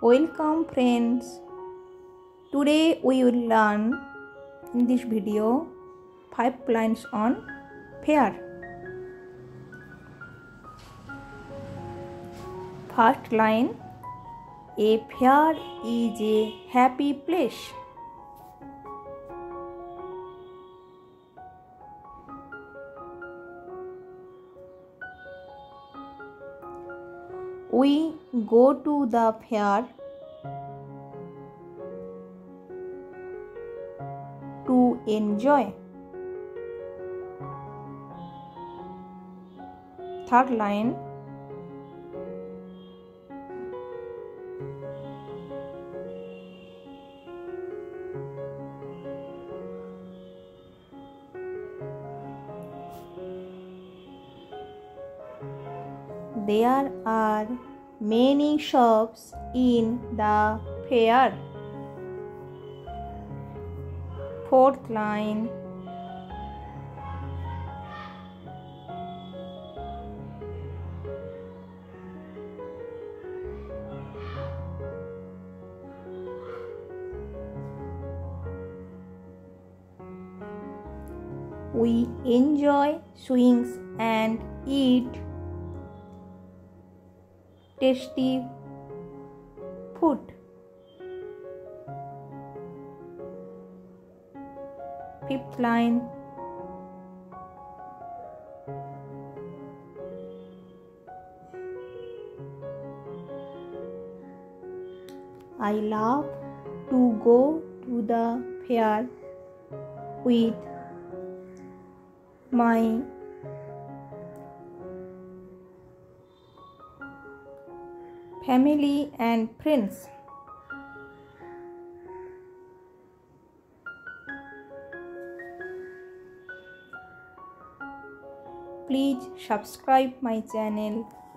Welcome friends, today we will learn in this video 5 lines on fair. First line, a fair is a happy place. We go to the fair to enjoy. Third line, there are many shops in the fair. Fourth line, we enjoy swings and eat tasty food. Fifth line, I love to go to the fair with my family and friends. Please subscribe my channel.